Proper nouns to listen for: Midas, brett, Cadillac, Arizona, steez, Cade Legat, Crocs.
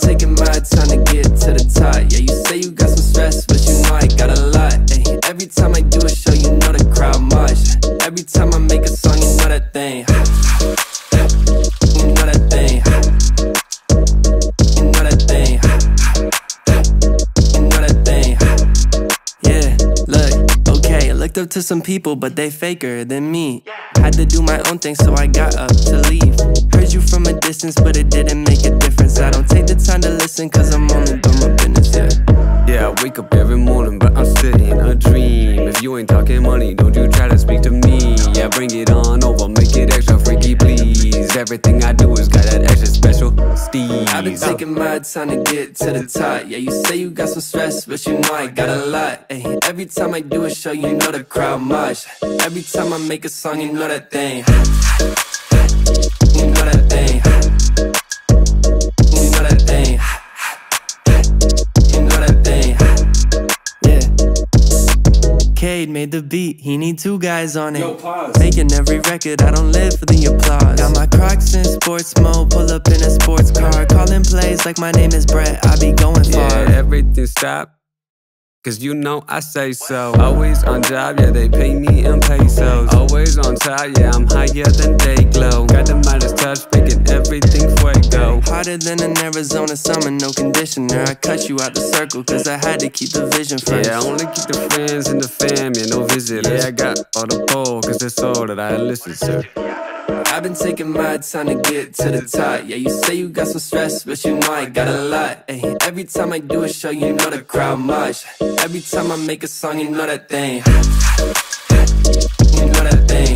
been taking my time to get to the top. Yeah, you say you got some stress, but you know I got a lot. Ay, every time I do a show, you know the crowd mosh. Every time I make a song, you know that thing. You know that thing. You know that thing. You know that thing. Yeah, look, okay, I looked up to some people, but they faker than me. Had to do my own thing, so I got up to leave. Heard you from a distance, but it didn't make a difference. I don't take the time to listen, cause I'm only doing my business. Yeah, I wake up every morning, but I'm still in a dream. If you ain't talking money, don't you try to speak to me. Yeah, bring it on over, make it extra freaky, please. Everything I do is got that extra special steez. I've been taking my time to get to the top. Yeah, you say you got some stress, but you know I got a lot. Ay, every time I do a show, you know the crowd mosh. Every time I make a song, you know that thing. You know that thing. You know that thing. You know that thing. Yeah. Cade made the beat, he need two guys on it. Yo, pause. Making every record, I don't live for the applause. Got my Crocs in sports mode, pull up in a sports car. Calling plays like my name is Brett, I be going far. Everything stopped, cause you know I say so. Always on job, yeah, they pay me in pesos. Always on top, yeah, I'm higher than day glow. Got the Midas touch, making everything fuego. Hotter than an Arizona summer, no conditioner. I cut you out the circle, cause I had to keep the vision first. Yeah, I only keep the friends and the fam, yeah, no visitors. Yeah, I got all the pole, cause that's all that I enlisted, sir. I've been taking my time to get to the top. Yeah, you say you got some stress, but you know I got a lot. Ay, every time I do a show, you know the crowd mosh. Every time I make a song, you know that thing. You know that thing.